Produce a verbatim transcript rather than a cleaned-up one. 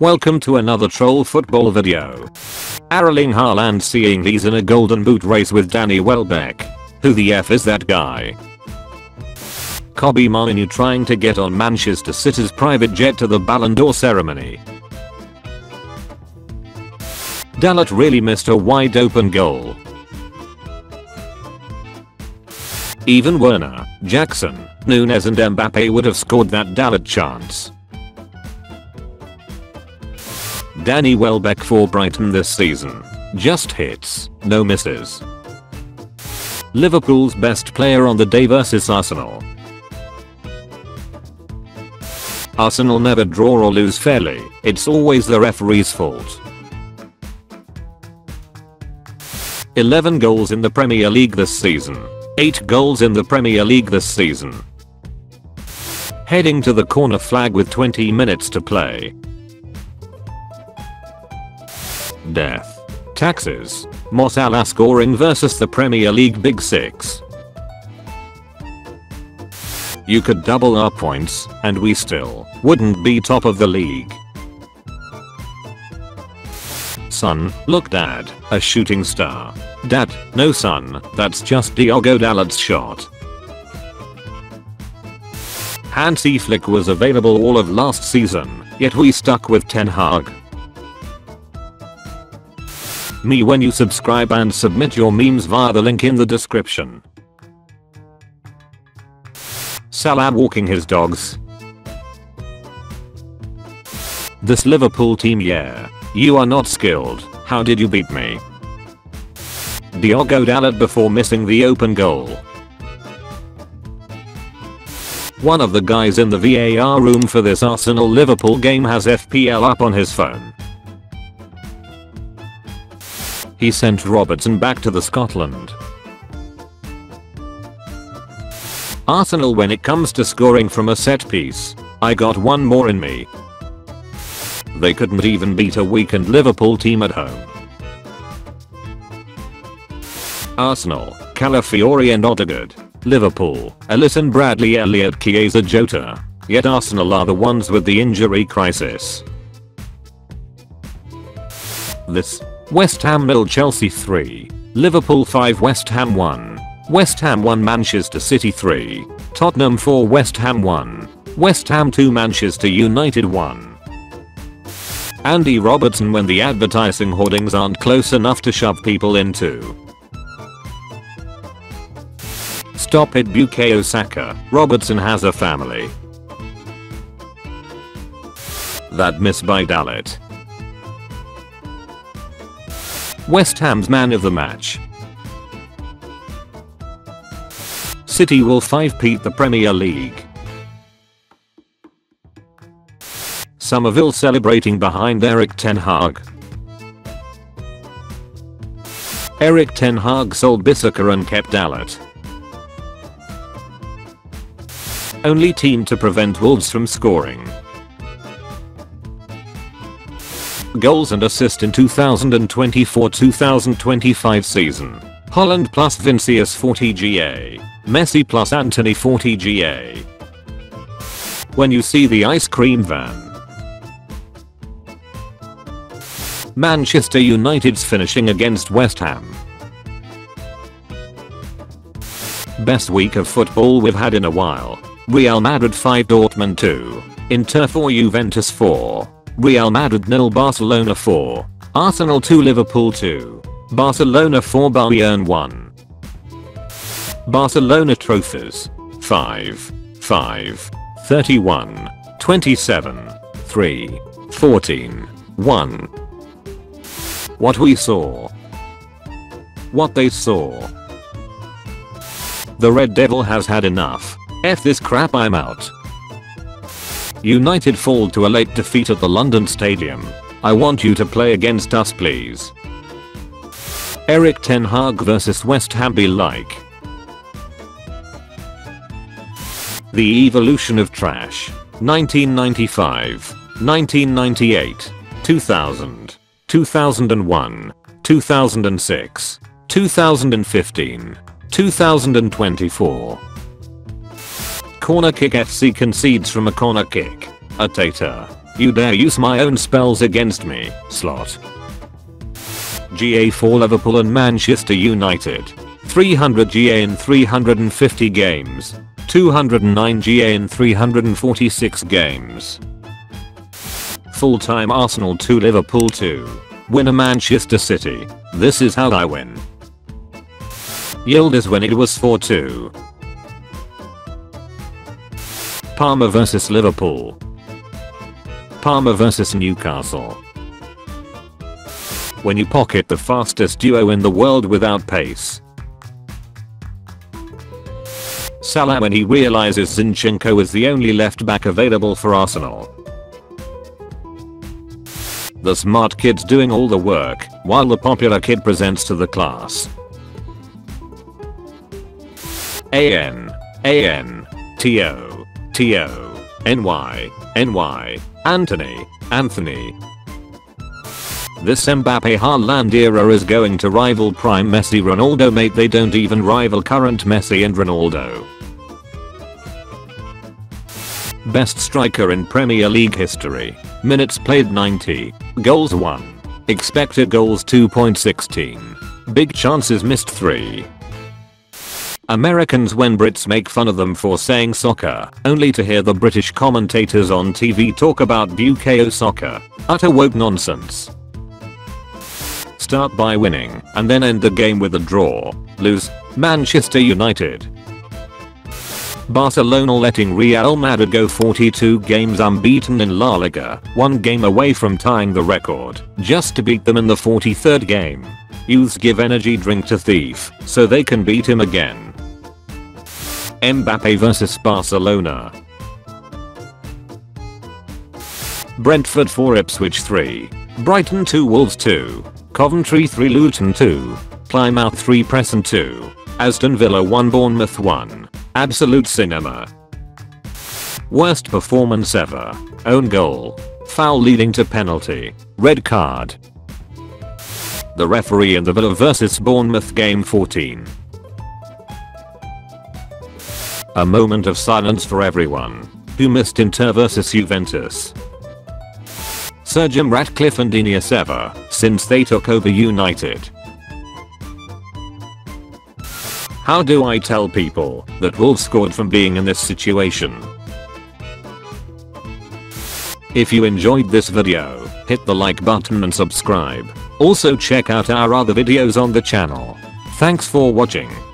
Welcome to another troll football video. Erling Haaland seeing he's in a golden boot race with Danny Welbeck. Who the F is that guy? Kobbie Mainoo trying to get on Manchester City's private jet to the Ballon d'Or ceremony. Dalot really missed a wide open goal. Even Werner, Jackson, Nunez and Mbappe would have scored that Dalot chance. Danny Welbeck for Brighton this season. Just hits, no misses. Liverpool's best player on the day versus Arsenal. Arsenal never draw or lose fairly, it's always the referee's fault. eleven goals in the Premier League this season. eight goals in the Premier League this season. Heading to the corner flag with twenty minutes to play. Death. Taxes. Mo Salah scoring versus the Premier League Big Six. You could double our points, and we still wouldn't be top of the league. Son, look dad, a shooting star. Dad, no son, that's just Diogo Dalot's shot. Hansi Flick was available all of last season, yet we stuck with Ten Hag. Me when you subscribe and submit your memes via the link in the description. Salah walking his dogs. This Liverpool team, yeah. You are not skilled, how did you beat me? Diogo Dalot before missing the open goal. One of the guys in the V A R room for this Arsenal-Liverpool game has F P L up on his phone. He sent Robertson back to the Scotland. Arsenal when it comes to scoring from a set piece. I got one more in me. They couldn't even beat a weakened Liverpool team at home. Arsenal, Calafiori and Odegaard. Liverpool, Alisson, Bradley Elliott, Chiesa, Jota. Yet Arsenal are the ones with the injury crisis. This. West Ham nil Chelsea three, Liverpool five West Ham one, West Ham one Manchester City three, Tottenham four West Ham one, West Ham two Manchester United one. Andy Robertson when the advertising hoardings aren't close enough to shove people into. Stop it Bukayo Saka, Robertson has a family. That miss by Dalot. West Ham's man of the match. City will five-peat the Premier League. Somerville celebrating behind Erik ten Hag. Erik ten Hag sold Bissaka and kept Dalot. Only team to prevent Wolves from scoring. Goals and assist in two thousand twenty-four two thousand twenty-five season. Haaland plus Vinicius forty G A. Messi plus Antony forty G A. When you see the ice cream van. Manchester United's finishing against West Ham. Best week of football we've had in a while. Real Madrid five Dortmund two. Inter four Juventus four. Real Madrid nil Barcelona four, Arsenal two Liverpool two, Barcelona four Bayern one. Barcelona trophies. five, five, thirty-one, twenty-seven, three, fourteen, one. What we saw. What they saw. The Red Devil has had enough. F this crap, I'm out. United fall to a late defeat at the London Stadium. I want you to play against us please. Erik ten Hag versus West Ham be like. The evolution of trash. nineteen ninety-five, nineteen ninety-eight, two thousand, two thousand one, two thousand six, two thousand fifteen, two thousand twenty-four. Corner kick F C concedes from a corner kick. A tater. You dare use my own spells against me, slot. G A four Liverpool and Manchester United. three hundred G A in three hundred fifty games. two hundred nine G A in three hundred forty-six games. Full-time Arsenal two Liverpool two. Winner Manchester City. This is how I win. Yildiz when it was four two. Palmer versus Liverpool. Palmer versus Newcastle. When you pocket the fastest duo in the world without pace. Salah when he realizes Zinchenko is the only left back available for Arsenal. The smart kid's doing all the work while the popular kid presents to the class. A N. A N. T O. T O. N Y. N Y. Anthony. Anthony. This Mbappe Haaland era is going to rival prime Messi Ronaldo, mate. They don't even rival current Messi and Ronaldo. Best striker in Premier League history. Minutes played ninety. Goals one. Expected goals two point one six. Big chances missed three. Americans when Brits make fun of them for saying soccer, only to hear the British commentators on T V talk about B U K O soccer. Utter woke nonsense. Start by winning and then end the game with a draw. Lose. Manchester United. Barcelona letting Real Madrid go forty-two games unbeaten in La Liga, one game away from tying the record, just to beat them in the forty-third game. Youths give energy drink to thief so they can beat him again. Mbappe versus Barcelona. Brentford four Ipswich three. Brighton two Wolves two. Coventry three Luton two. Plymouth three Preston two. Aston Villa one Bournemouth one. Absolute cinema. Worst performance ever. Own goal. Foul leading to penalty. Red card. The referee in the Villa versus Bournemouth game fourteen. A moment of silence for everyone who missed Inter versus Juventus. Sir Jim Ratcliffe and Dini Aceva since they took over United. How do I tell people that Wolves scored from being in this situation? If you enjoyed this video, hit the like button and subscribe. Also check out our other videos on the channel. Thanks for watching.